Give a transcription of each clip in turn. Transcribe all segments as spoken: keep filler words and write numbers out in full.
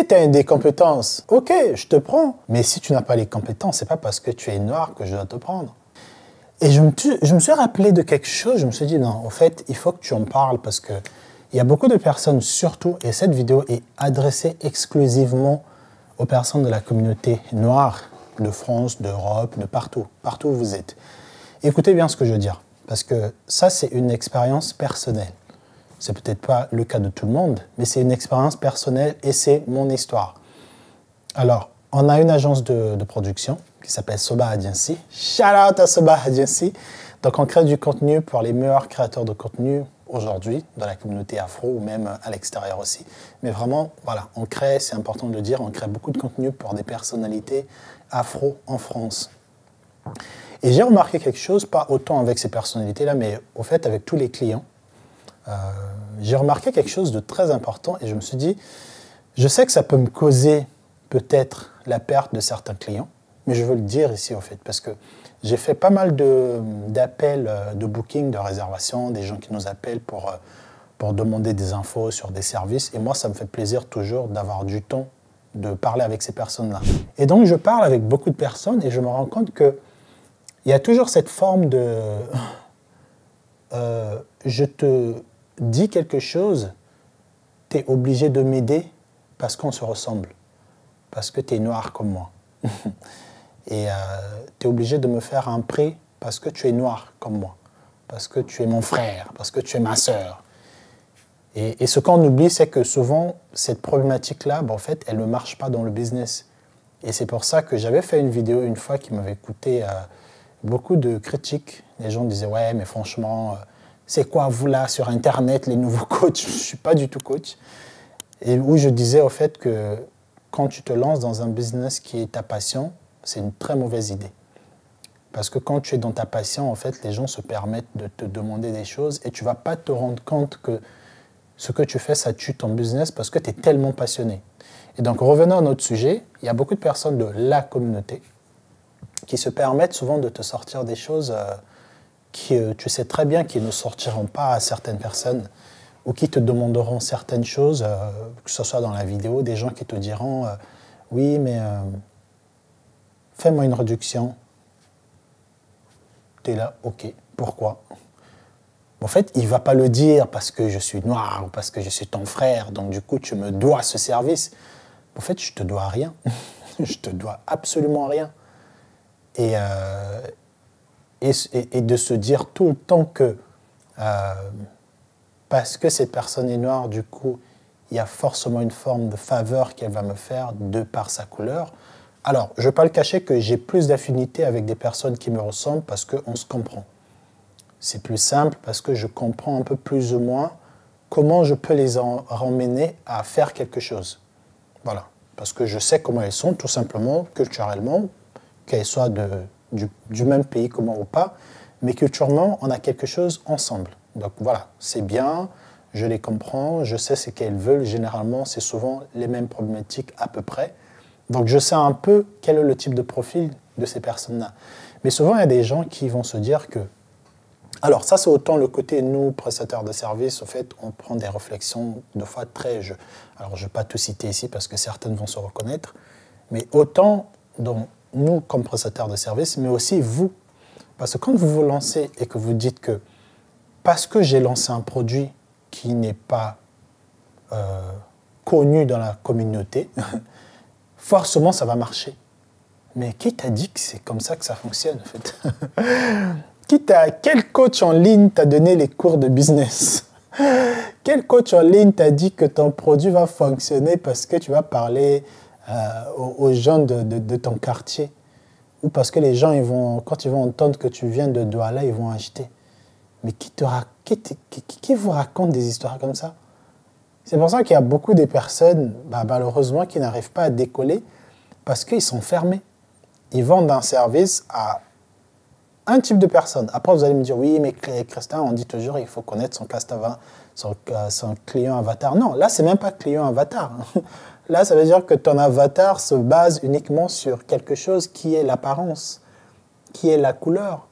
Peut-être tu as des compétences, ok, je te prends. Mais si tu n'as pas les compétences, c'est pas parce que tu es noir que je dois te prendre. Et je me, je me suis rappelé de quelque chose, je me suis dit, non, en fait, il faut que tu en parles parce que il y a beaucoup de personnes, surtout, et cette vidéo est adressée exclusivement aux personnes de la communauté noire de France, d'Europe, de partout, partout où vous êtes. Écoutez bien ce que je veux dire, parce que ça, c'est une expérience personnelle. C'est peut-être pas le cas de tout le monde, mais c'est une expérience personnelle et c'est mon histoire. Alors, on a une agence de, de production qui s'appelle SOBA Agency. Shout out à SOBA Agency. Donc, on crée du contenu pour les meilleurs créateurs de contenu aujourd'hui, dans la communauté afro ou même à l'extérieur aussi. Mais vraiment, voilà, on crée, c'est important de le dire, on crée beaucoup de contenu pour des personnalités afro en France. Et j'ai remarqué quelque chose, pas autant avec ces personnalités-là, mais au fait, avec tous les clients, euh, j'ai remarqué quelque chose de très important et je me suis dit, je sais que ça peut me causer peut-être la perte de certains clients, mais je veux le dire ici, au fait, parce que j'ai fait pas mal d'appels, de, de booking, de réservation, des gens qui nous appellent pour, pour demander des infos sur des services. Et moi, ça me fait plaisir toujours d'avoir du temps de parler avec ces personnes-là. Et donc, je parle avec beaucoup de personnes et je me rends compte qu'il y a toujours cette forme de... Euh, je te dis quelque chose, tu es obligé de m'aider parce qu'on se ressemble, parce que tu es noir comme moi. Et euh, tu es obligé de me faire un prix parce que tu es noir comme moi, parce que tu es mon frère, parce que tu es ma sœur. Et, et ce qu'on oublie, c'est que souvent, cette problématique-là, ben, en fait, elle ne marche pas dans le business. Et c'est pour ça que j'avais fait une vidéo une fois qui m'avait coûté euh, beaucoup de critiques. Les gens disaient, ouais, mais franchement, euh, c'est quoi vous là sur Internet, les nouveaux coachs? Je ne suis pas du tout coach. Et où je disais, au fait, que quand tu te lances dans un business qui est ta passion, c'est une très mauvaise idée. Parce que quand tu es dans ta passion, en fait, les gens se permettent de te demander des choses et tu ne vas pas te rendre compte que ce que tu fais, ça tue ton business parce que tu es tellement passionné. Et donc, revenons à notre sujet, il y a beaucoup de personnes de la communauté qui se permettent souvent de te sortir des choses euh, qui, euh, tu sais très bien, qui ne sortiront pas à certaines personnes ou qui te demanderont certaines choses, euh, que ce soit dans la vidéo, des gens qui te diront euh, « Oui, mais... Euh, » fais-moi une réduction. T'es là, ok. Pourquoi? En fait, il ne va pas le dire parce que je suis noir ou parce que je suis ton frère, donc du coup, tu me dois ce service. En fait, je te dois rien. Je te dois absolument rien. Et, euh, et, et de se dire tout le temps que euh, parce que cette personne est noire, du coup, il y a forcément une forme de faveur qu'elle va me faire de par sa couleur. Alors, je ne vais pas le cacher que j'ai plus d'affinité avec des personnes qui me ressemblent parce qu'on se comprend. C'est plus simple parce que je comprends un peu plus ou moins comment je peux les en emmener à faire quelque chose. Voilà, parce que je sais comment elles sont, tout simplement, culturellement, qu'elles soient de, du, du même pays que moi ou pas, mais culturellement, on a quelque chose ensemble. Donc voilà, c'est bien, je les comprends, je sais ce qu'elles veulent. Généralement, c'est souvent les mêmes problématiques à peu près. Donc, je sais un peu quel est le type de profil de ces personnes-là. Mais souvent, il y a des gens qui vont se dire que... Alors, ça, c'est autant le côté, nous, prestataires de services, au fait, on prend des réflexions de fois très... Je... Alors, je ne vais pas tout citer ici parce que certaines vont se reconnaître. Mais autant, donc, nous, comme prestataires de services, mais aussi vous. Parce que quand vous vous lancez et que vous dites que... Parce que j'ai lancé un produit qui n'est pas euh, connu dans la communauté... forcément, ça va marcher. Mais qui t'a dit que c'est comme ça que ça fonctionne, en fait? Qui t'a, quel coach en ligne t'a donné les cours de business? Quel coach en ligne t'a dit que ton produit va fonctionner parce que tu vas parler euh, aux, aux gens de, de, de ton quartier? Ou parce que les gens, ils vont, quand ils vont entendre que tu viens de Douala, ils vont acheter. Mais qui, te, qui, te, qui, qui vous raconte des histoires comme ça? C'est pour ça qu'il y a beaucoup de personnes, bah, malheureusement, qui n'arrivent pas à décoller parce qu'ils sont fermés. Ils vendent un service à un type de personne. Après, vous allez me dire, oui, mais Christin, on dit toujours, il faut connaître son, castava, son, son client avatar. Non, là, c'est même pas client avatar. Là, ça veut dire que ton avatar se base uniquement sur quelque chose qui est l'apparence, qui est la couleur.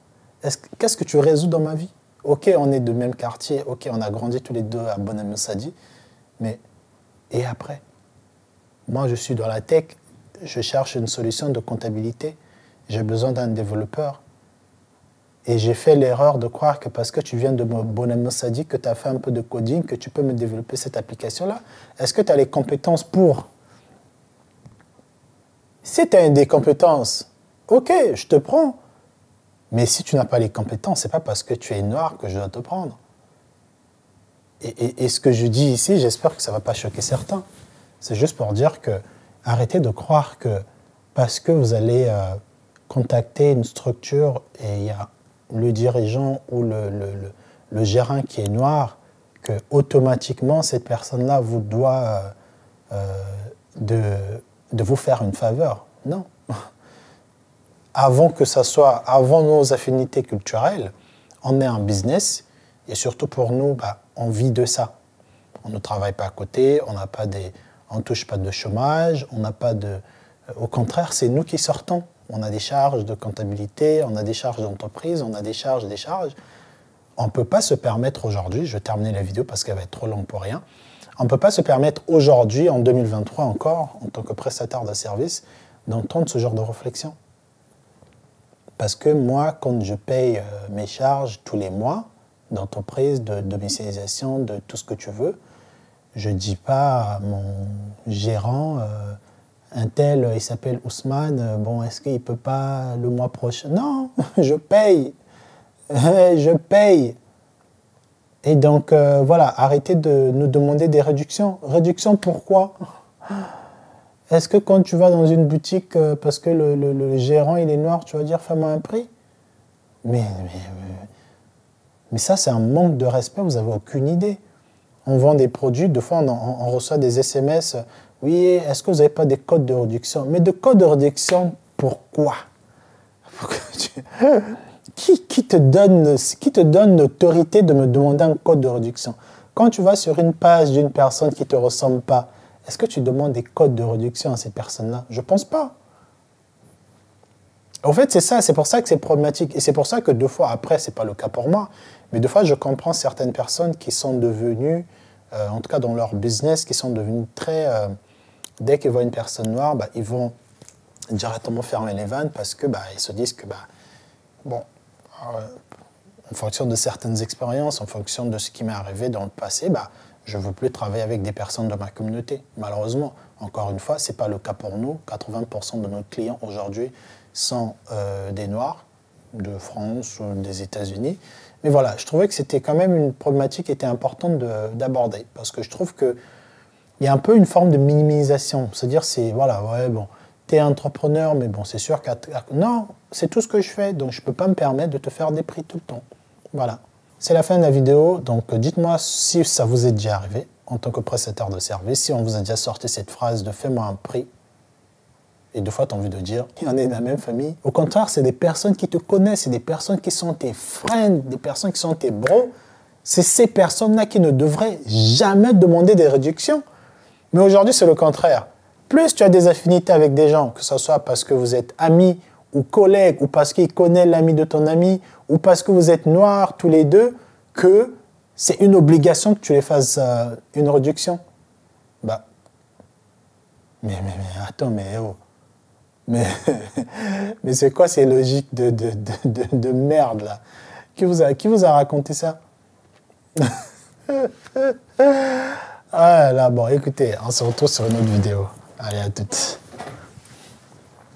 Qu'est-ce que tu résous dans ma vie? Ok, on est de même quartier. Ok, on a grandi tous les deux à Bonamoussadi. Mais, et après? Moi, je suis dans la tech, je cherche une solution de comptabilité, j'ai besoin d'un développeur. Et j'ai fait l'erreur de croire que parce que tu viens de Bonamoussadi, que tu as fait un peu de coding, que tu peux me développer cette application-là. Est-ce que tu as les compétences pour? Si tu as des compétences, ok, je te prends. Mais si tu n'as pas les compétences, ce n'est pas parce que tu es noir que je dois te prendre. Et, et, et ce que je dis ici, j'espère que ça ne va pas choquer certains. C'est juste pour dire que arrêtez de croire que parce que vous allez euh, contacter une structure et il y a le dirigeant ou le, le, le, le gérant qui est noir, que automatiquement cette personne-là vous doit euh, de, de vous faire une faveur. Non. Avant que ça soit, avant nos affinités culturelles, on est un business et surtout pour nous, bah, on vit de ça. On ne travaille pas à côté, on n'a pas des, on touche pas de chômage, on n'a pas de, au contraire, c'est nous qui sortons. On a des charges de comptabilité, on a des charges d'entreprise, on a des charges, des charges. On ne peut pas se permettre aujourd'hui, je vais terminer la vidéo parce qu'elle va être trop longue pour rien, on ne peut pas se permettre aujourd'hui, en deux mille vingt-trois encore, en tant que prestataire de service, d'entendre ce genre de réflexion. Parce que moi, quand je paye mes charges tous les mois, d'entreprise, de domiciliation, de tout ce que tu veux, je ne dis pas à mon gérant... Euh, un tel, il s'appelle Ousmane, bon, est-ce qu'il ne peut pas le mois prochain? Non, je paye, je paye. Et donc, euh, voilà, arrêtez de nous demander des réductions. Réduction, pourquoi? Est-ce que quand tu vas dans une boutique, euh, parce que le, le, le gérant, il est noir, tu vas dire, fais-moi un prix? Mais, mais, mais, mais ça, c'est un manque de respect, vous n'avez aucune idée. On vend des produits, des fois, on, on, on reçoit des S M S... Oui, est-ce que vous n'avez pas des codes de réduction? Mais de codes de réduction, pourquoi? pourquoi tu... qui, qui te donne, qui te donne l'autorité de me demander un code de réduction? Quand tu vas sur une page d'une personne qui ne te ressemble pas, est-ce que tu demandes des codes de réduction à cette personne-là? Je ne pense pas. En fait, c'est ça, c'est pour ça que c'est problématique. Et c'est pour ça que deux fois après, ce n'est pas le cas pour moi, mais deux fois, je comprends certaines personnes qui sont devenues, euh, en tout cas dans leur business, qui sont devenues très... Euh, dès qu'ils voient une personne noire, bah, ils vont directement fermer les vannes parce qu'ils bah, se disent que, bah, bon, euh, en fonction de certaines expériences, en fonction de ce qui m'est arrivé dans le passé, bah, je ne veux plus travailler avec des personnes de ma communauté. Malheureusement, encore une fois, ce n'est pas le cas pour nous. quatre-vingts pour cent de nos clients aujourd'hui sont euh, des Noirs de France ou des États-Unis. Mais voilà, je trouvais que c'était quand même une problématique qui était importante d'aborder parce que je trouve que il y a un peu une forme de minimisation, c'est-à-dire c'est, voilà, ouais, bon, t'es entrepreneur, mais bon, c'est sûr qu'à... Non, c'est tout ce que je fais, donc je ne peux pas me permettre de te faire des prix tout le temps. Voilà, c'est la fin de la vidéo, donc dites-moi si ça vous est déjà arrivé, en tant que prestataire de service, si on vous a déjà sorti cette phrase de « fais-moi un prix », et deux fois, tu as envie de dire « on est dans la même famille ». Au contraire, c'est des personnes qui te connaissent, c'est des personnes qui sont tes frères, des personnes qui sont tes bros, c'est ces personnes-là qui ne devraient jamais demander des réductions. Mais aujourd'hui, c'est le contraire. Plus tu as des affinités avec des gens, que ce soit parce que vous êtes amis ou collègues, ou parce qu'il connaît l'ami de ton ami, ou parce que vous êtes noirs tous les deux, que c'est une obligation que tu les fasses euh, une réduction. Bah. Mais, mais, mais attends, mais oh. Mais, mais c'est quoi ces logiques de, de, de, de, de merde, là? Qui vous a, qui vous a raconté ça? Ah là, bon, écoutez, on se retrouve sur une autre vidéo. Allez, à toutes.